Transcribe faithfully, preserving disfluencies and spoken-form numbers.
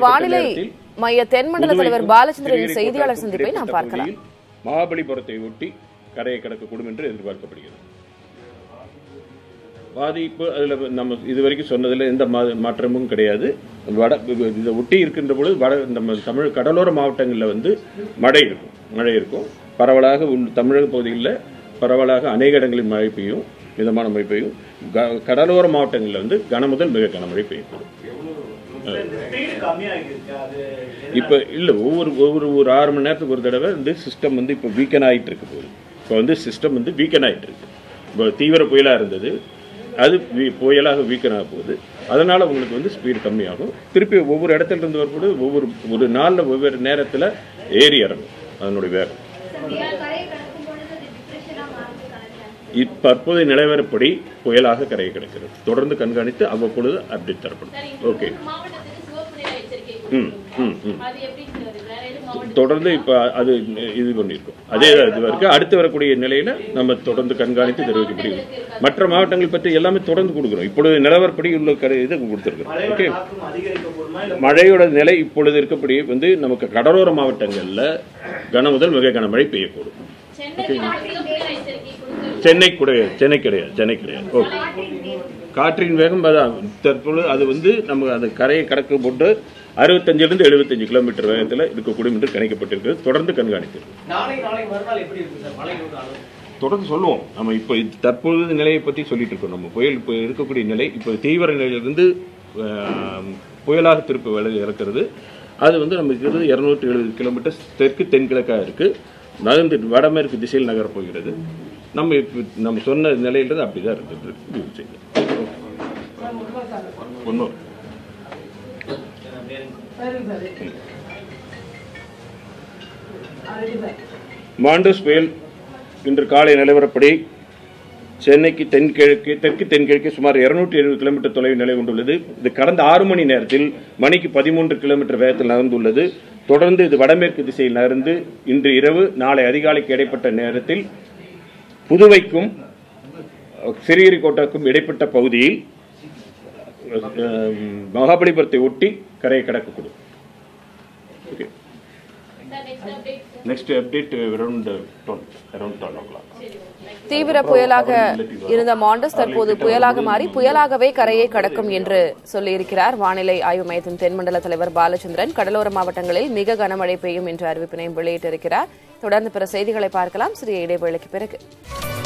Vanilai, my ten mandal over Balachandra in Saidi or something, Parkala. Mahabali Porte would take Karekaka Kudumentary and work up together. Vadi Namas is very son in the Matramun Kareade, the Woody Irkindabul, the Tamil Catalora Mountain Lavande, Madairko, Madairko, Paravalaka, Tamil Podilla, Paravalaka, Anegatangli Maripu, in the Manamipu, Catalora Mountain Lavande, Ganamudan Megakanamaripu. இப்ப இல்ல ஒவ்வொரு ஒவ்வொரு ஒரு ஆறு மணி நேரத்துக்கு ஒரு தடவை இந்த சிஸ்டம் வந்து இப்ப வீக்கன் ஆயிட்டு இருக்கு போல. இப்ப வந்து சிஸ்டம் வந்து வீக்கன் ஆயிட்டு இருக்கு. இப்ப தீவிர புயலா இருந்தது. அது புயலாக வீக்கன் ஆக போகுது. அதனால உங்களுக்கு வந்து ஸ்பீடு கம்மியாகும். திருப்பி ஒவ்வொரு இடத்துல இருந்து வரப்படு ஒவ்வொரு ஒரு நாள்ல ஒவ்வொரு நேரத்துல ஏறி இறங்கும். அதனுடைய வேகம். இப்போது நிலவரப்படி புயலாக கரை கிடக்கிறது. தொடர்ந்து கண்காணித்து அவ்வப்பொழுது அப்டேட் தரப்படும். ஓகே. ம் ம் ம். அது எப்படி சொல்றது? தொடர்ந்து இப்ப அது இது பண்ணிருக்கும். அதே இது வரைக்கும் அடுத்து வரக்கூடிய நிலையில நம்ம தொடர்ந்து கண்காணித்து தெரிவிக்க முடியும். மற்ற மாவட்டங்கள் பற்றி எல்லாமே தொடர்ந்து கொடுக்கிறோம். இப்போது நிலவரப்படி உள்ள இது கொடுத்திருக்கிறோம். ஓகே. மழையோட நிலை இப்பொழுது இருக்கப்படி வந்து நமக்கு கடலோர மாவட்டங்கள்ல கனமுதல் மிக கனமழை பெய்யக்கூடும். சென்னை கூட சென்னை கிடையாது சென்னை கிடையாது ஓகே காற்றின் வேகம் தற்போது அது வந்து நம்ம அந்த கரையை கடக்க போட்டு அறுபத்தஞ்சில் இருந்து எழுபத்தஞ்சு கிலோமீட்டர் வேகத்தில் இருக்கக்கூடும் என்று கணிக்கப்பட்டிருக்கிறது தொடர்ந்து கண்காணிக்கிறது தொடர்ந்து சொல்லுவோம் நம்ம இப்போ தற்போது நிலையை பற்றி சொல்லிட்டு இருக்கோம் நம்ம புயல் இப்போ இருக்கக்கூடிய நிலை இப்போ தீவிர நிலையிலிருந்து புயலாக திருப்பி விலகி இருக்கிறது அது வந்து நமக்கு இருக்கிறது இருநூற்றி எழுபது கிலோமீட்டர் தெற்கு தென்கிழக்காக இருக்குது நகர்ந்து வடமேற்கு திசையில் நகரப் போகிறது நம்ம நம்ம சொன்ன நிலையில அப்படி தான் இருக்குது ஒண்ணு மாண்டூஸ் புயல் இன்று காலை நிலவரப்படி சென்னைக்கு தென்கிழக்கு தெற்கு தென்கிழக்கு சுமார் இருநூற்றி எழுபது கிலோமீட்டர் தொலைவில் நிலை கொண்டுள்ளது இது கடந்த ஆறு மணி நேரத்தில் மணிக்கு பதிமூன்று கிலோமீட்டர் வேகத்தில் நகர்ந்துள்ளது தொடர்ந்து இது வடமேற்கு திசையில் நகர்ந்து இன்று இரவு நாளை அதிகாலைக்கு இடைப்பட்ட நேரத்தில் புதுவைக்கும் சிறியரிக்கோட்டாக்கும் இடைப்பட்ட பகுதியில் மகாபலிபுரத்தை ஒட்டி கரையை கடக்கக்கூடும் okay next update around ten o'clock தீவிர புயலாக இருந்த மாண்டஸ் தற்போது புயலாக மாறி புயலாகவே கரையை கடக்கும் என்று சொல்லியிருக்கிறார் வானிலை ஆய்வு மையத்தின் தென்மண்டல தலைவர் பாலச்சந்திரன் கடலோர மாவட்டங்களில் மிக கனமழை பெய்யும் என்ற அறிவிப்பினை வெளியிட்டிருக்கிறார் தொடர்ந்து பிற செய்திகளை பார்க்கலாம் சிறிய இடைவேளைக்கு பிறகு